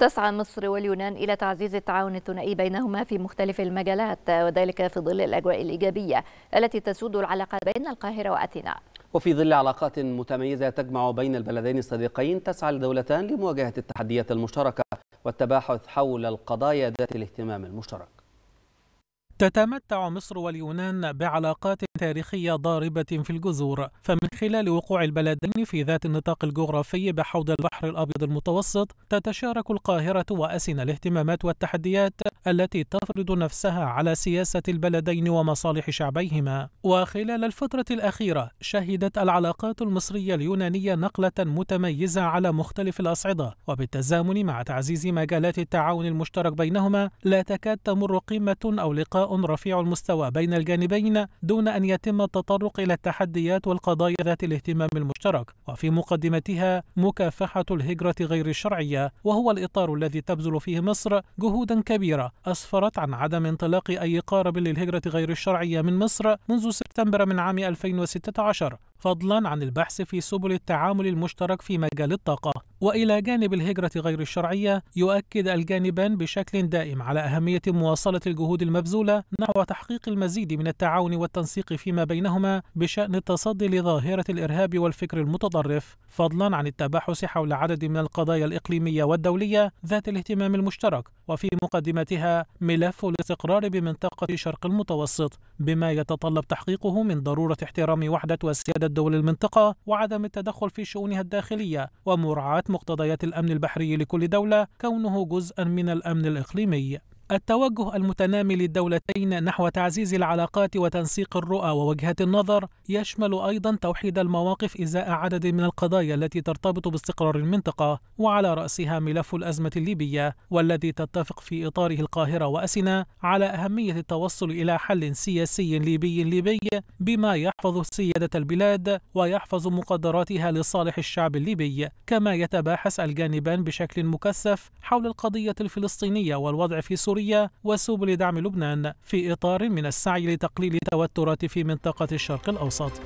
تسعى مصر واليونان إلى تعزيز التعاون الثنائي بينهما في مختلف المجالات، وذلك في ظل الأجواء الإيجابية التي تسود العلاقة بين القاهرة وأثينا. وفي ظل علاقات متميزة تجمع بين البلدين الصديقين، تسعى الدولتان لمواجهة التحديات المشتركة والتباحث حول القضايا ذات الاهتمام المشترك. تتمتع مصر واليونان بعلاقات تاريخية ضاربة في الجذور، فمن خلال وقوع البلدين في ذات النطاق الجغرافي بحوض البحر الأبيض المتوسط، تتشارك القاهرة وأثينا الاهتمامات والتحديات التي تفرض نفسها على سياسة البلدين ومصالح شعبيهما. وخلال الفترة الأخيرة شهدت العلاقات المصرية اليونانية نقلة متميزة على مختلف الأصعدة، وبالتزامن مع تعزيز مجالات التعاون المشترك بينهما لا تكاد تمر قمة أو لقاء رفيع المستوى بين الجانبين دون أن يتم التطرق إلى التحديات والقضايا ذات الاهتمام المشترك، وفي مقدمتها مكافحة الهجرة غير الشرعية، وهو الإطار الذي تبذل فيه مصر جهودا كبيرة أسفرت عن عدم انطلاق أي قارب للهجرة غير الشرعية من مصر منذ سبتمبر من عام 2016، فضلا عن البحث في سبل التعامل المشترك في مجال الطاقة. وإلى جانب الهجرة غير الشرعية، يؤكد الجانبان بشكل دائم على أهمية مواصلة الجهود المبذولة نحو تحقيق المزيد من التعاون والتنسيق فيما بينهما بشأن التصدي لظاهرة الإرهاب والفكر المتطرف، فضلا عن التباحث حول عدد من القضايا الإقليمية والدولية ذات الاهتمام المشترك، وفي مقدمتها ملف الاستقرار بمنطقة شرق المتوسط، بما يتطلب تحقيقه من ضرورة احترام وحدة والسيادة دول المنطقة وعدم التدخل في شؤونها الداخلية، ومراعاة مقتضيات الأمن البحري لكل دولة كونه جزءا من الأمن الإقليمي. التوجه المتنامي للدولتين نحو تعزيز العلاقات وتنسيق الرؤى ووجهة النظر يشمل أيضا توحيد المواقف إزاء عدد من القضايا التي ترتبط باستقرار المنطقة، وعلى رأسها ملف الأزمة الليبية، والذي تتفق في إطاره القاهرة وأثينا على أهمية التوصل إلى حل سياسي ليبي بما يحفظ سيادة البلاد ويحفظ مقدراتها لصالح الشعب الليبي، كما يتباحث الجانبان بشكل مكثف حول القضية الفلسطينية والوضع في سوريا وسبل دعم لبنان، في إطار من السعي لتقليل التوترات في منطقة الشرق الأوسط.